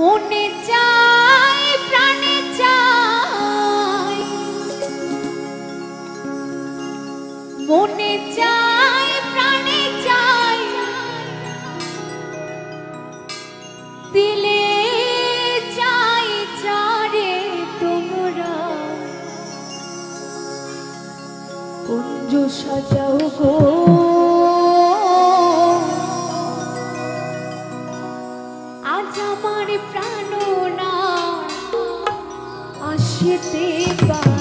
মনে চাই প্রাণে চাই মনে চাই প্রাণে চাই দিলে চাই চারে তোমরা কুঞ্জ সাজাও গো प्राणना आशीते।